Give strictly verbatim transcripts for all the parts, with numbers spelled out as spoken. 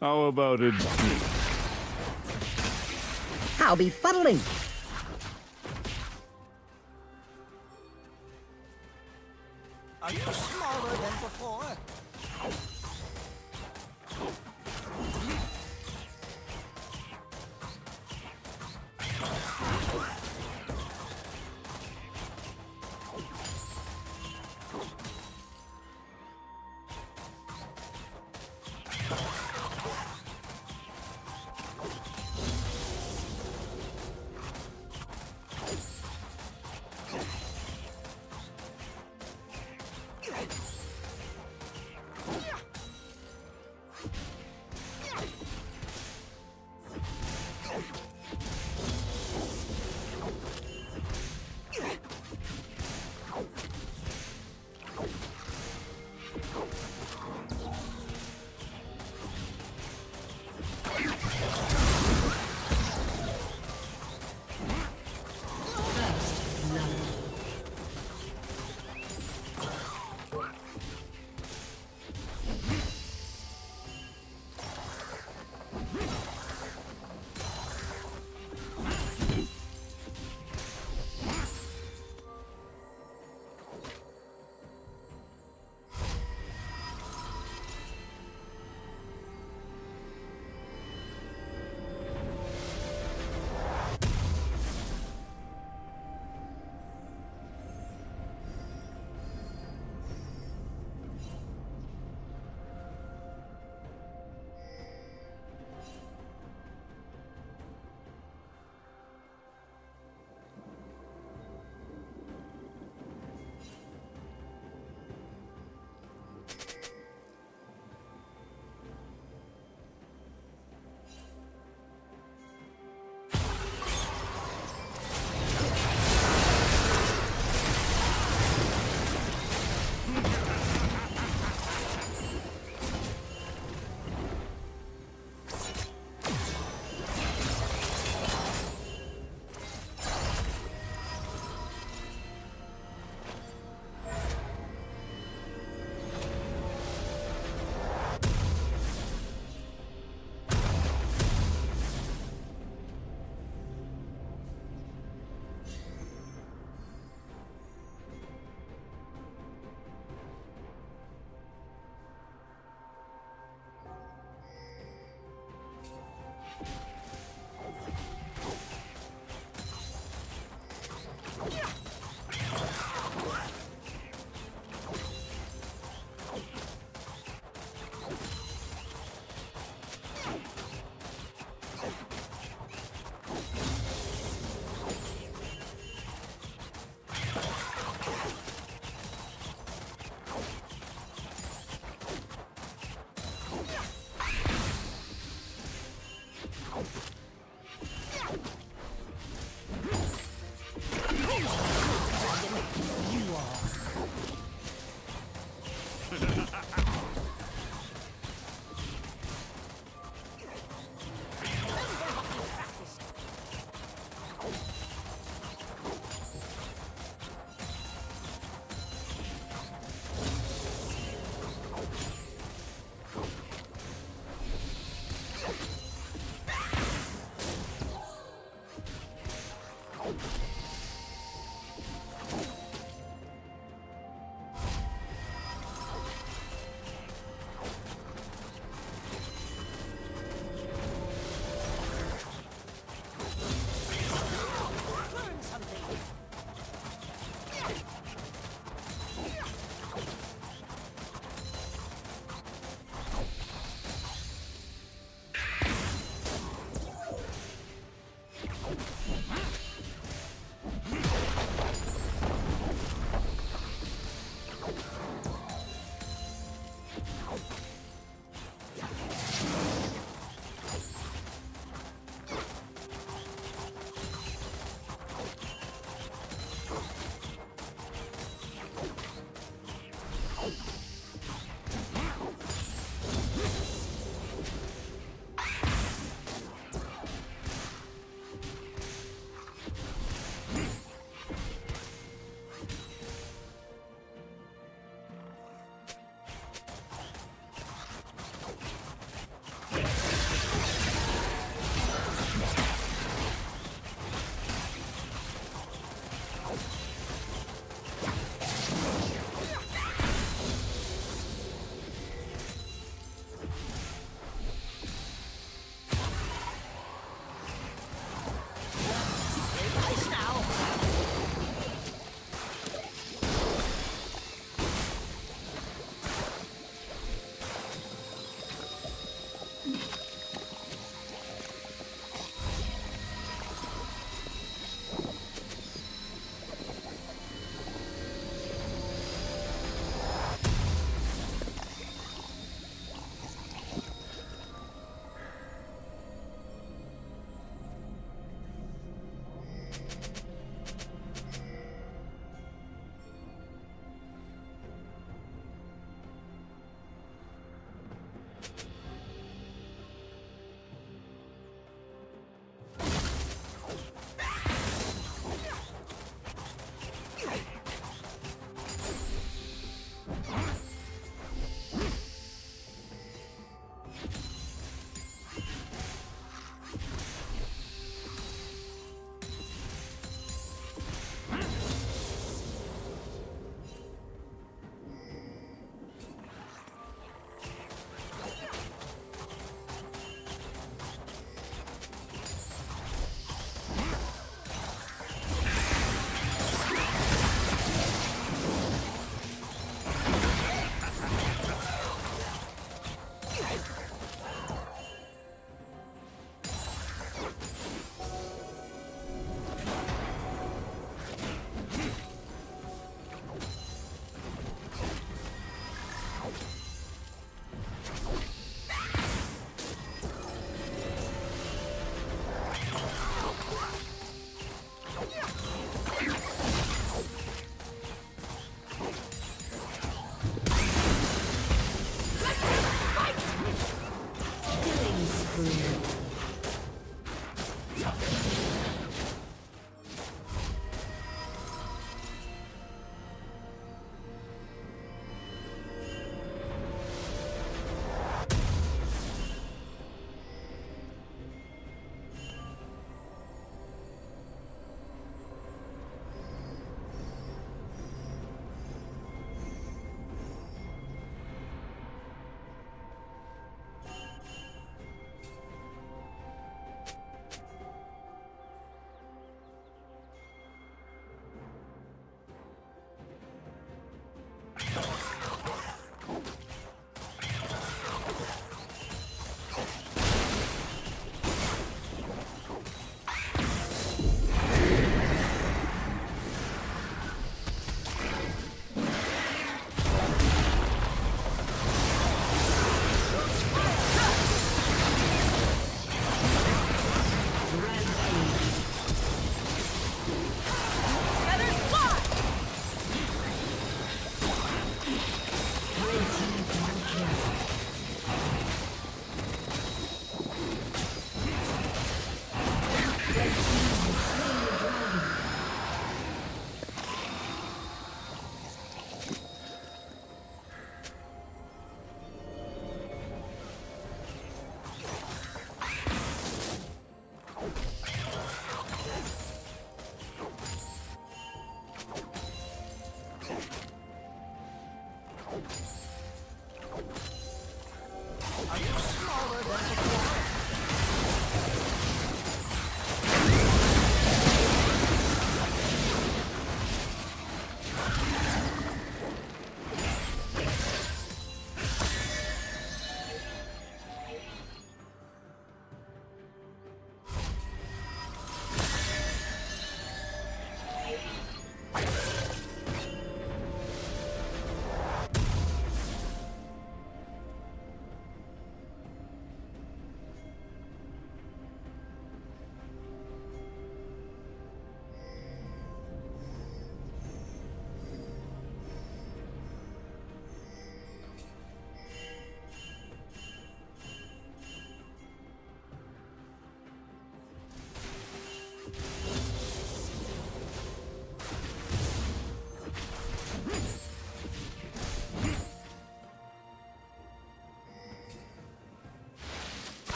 How about it? How befuddling! Are you smaller than before?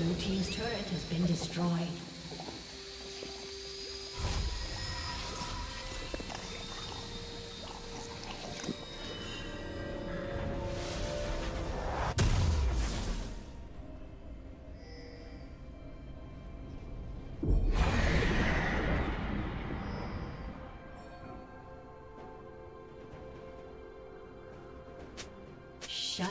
Blue team's turret has been destroyed. Shut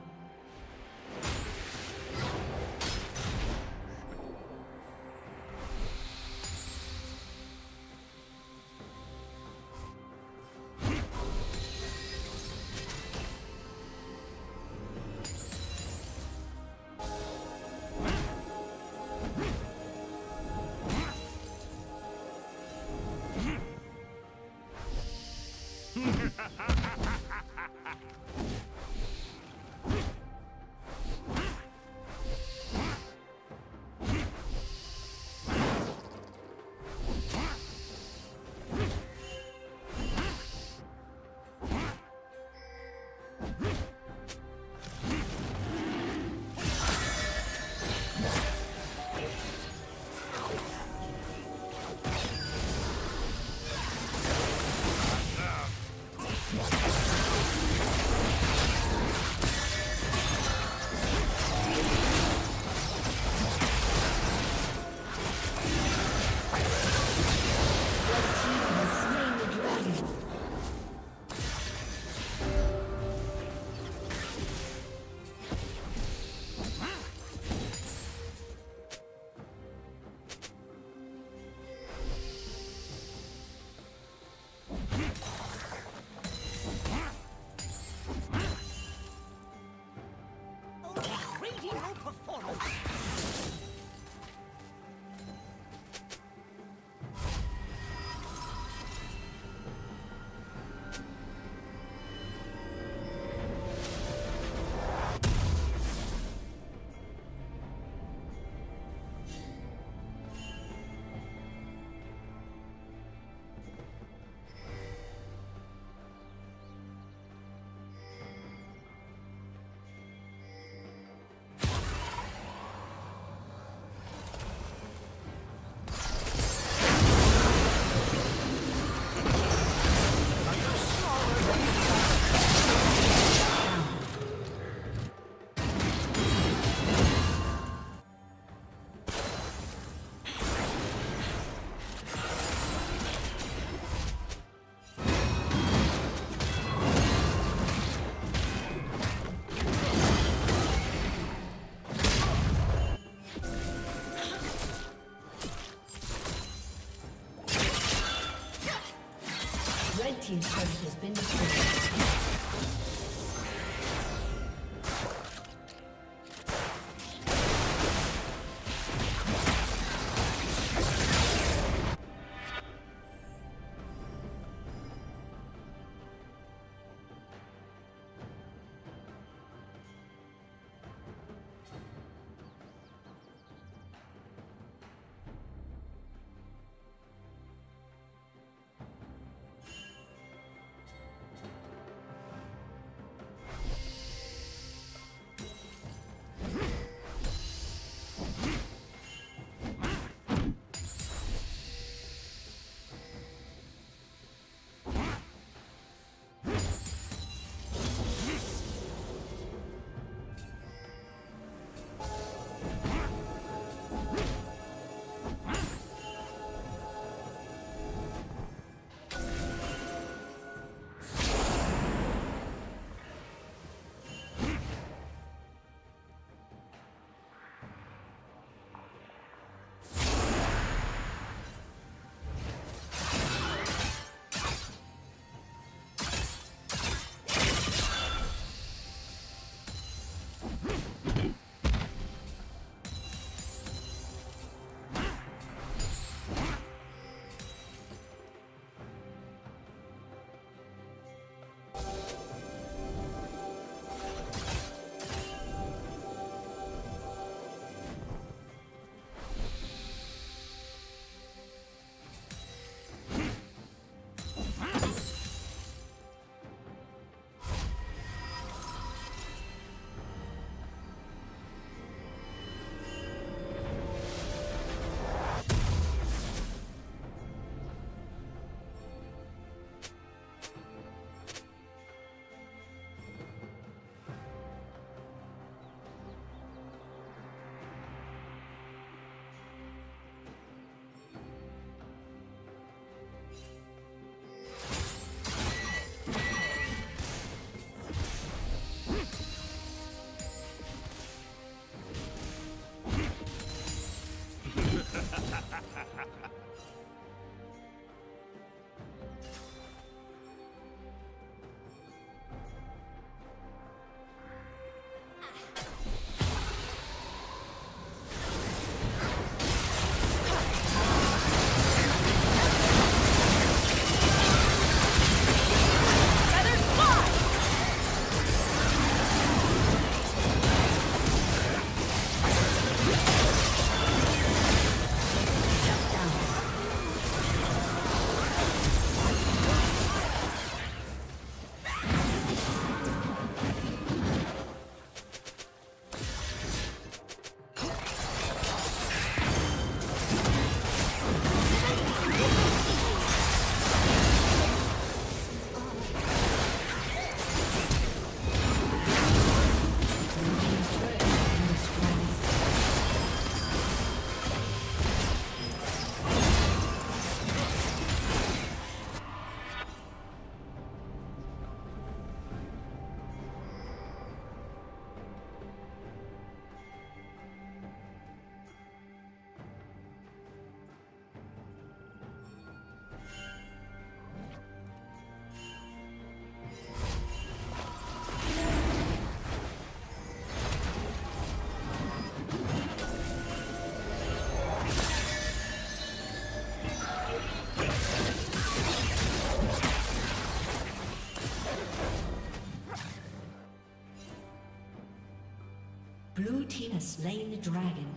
Blue team has slain the dragon.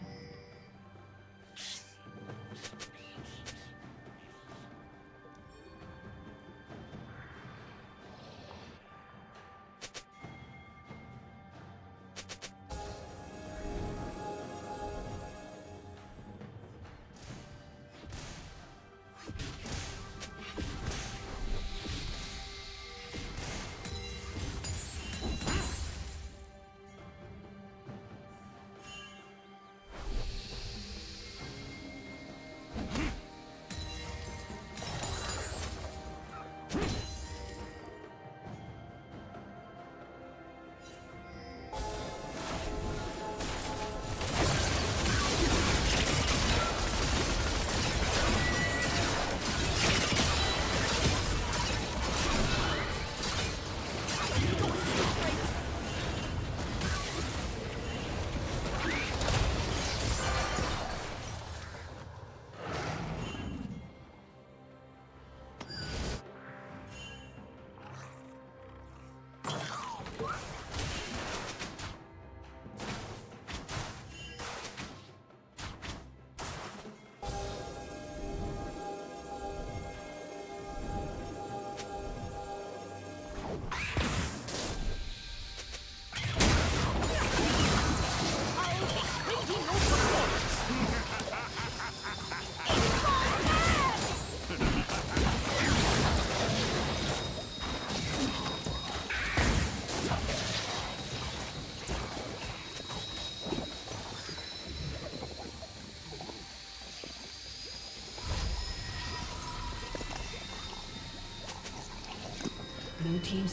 Blue team's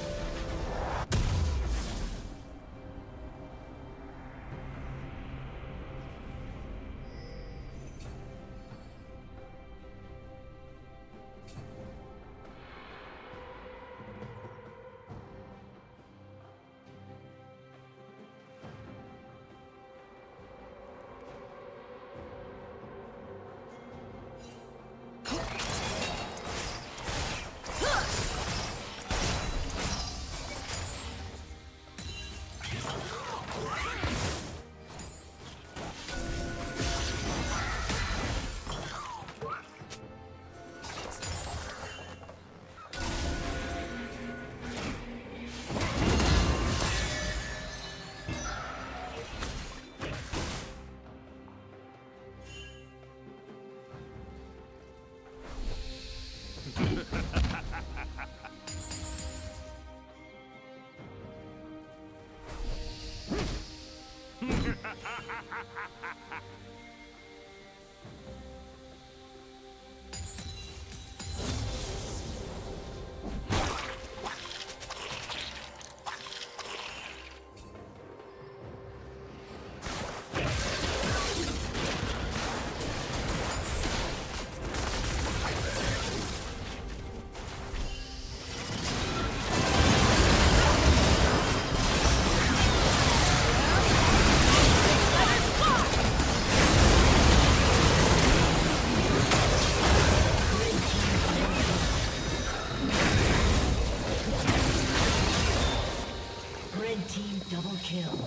Kill.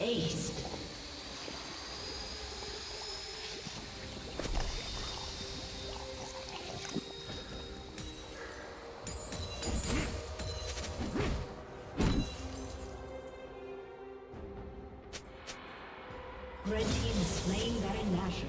Ace. Red team is slaying Baron Nashor.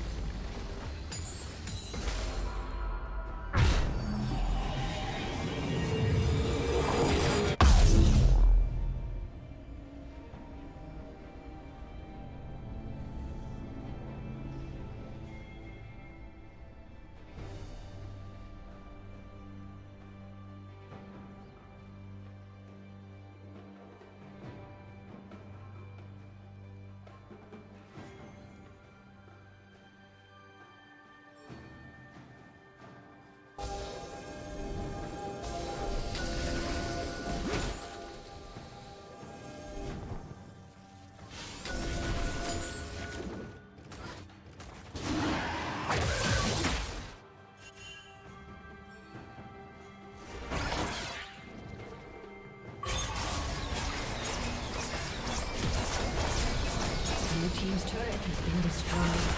team's turret has been destroyed.